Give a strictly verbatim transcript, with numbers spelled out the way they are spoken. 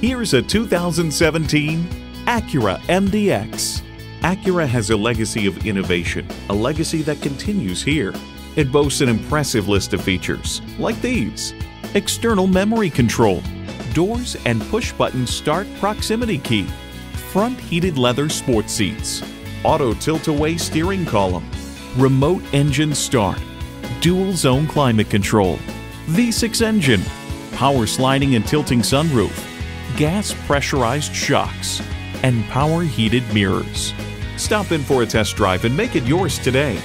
Here's a two thousand seventeen Acura M D X. Acura has a legacy of innovation, a legacy that continues here. It boasts an impressive list of features, like these: external memory control, doors and push-button start proximity key, front heated leather sports seats, auto tilt-away steering column, remote engine start, dual zone climate control, V six engine, power sliding and tilting sunroof, gas pressurized shocks, and power heated mirrors. Stop in for a test drive and make it yours today.